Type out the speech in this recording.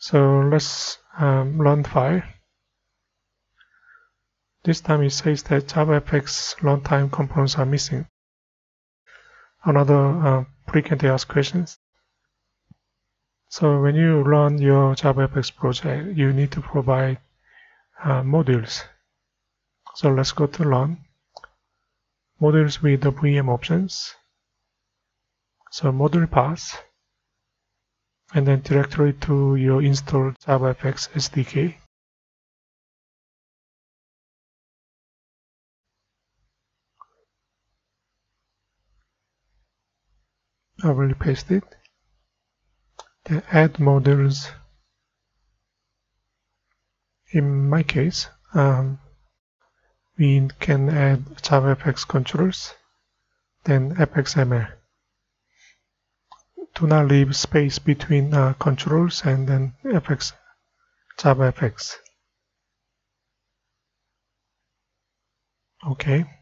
So let's run the file. This time it says that JavaFX runtime components are missing. Another pre-can they ask questions. So when you run your JavaFX project, you need to provide modules. So let's go to run. Modules with the VM options. So module path. And then directory to your installed JavaFX SDK. I will paste it. Then add modules. In my case, we can add JavaFX controllers, then FXML. Do not leave space between controls and then JavaFX. Okay.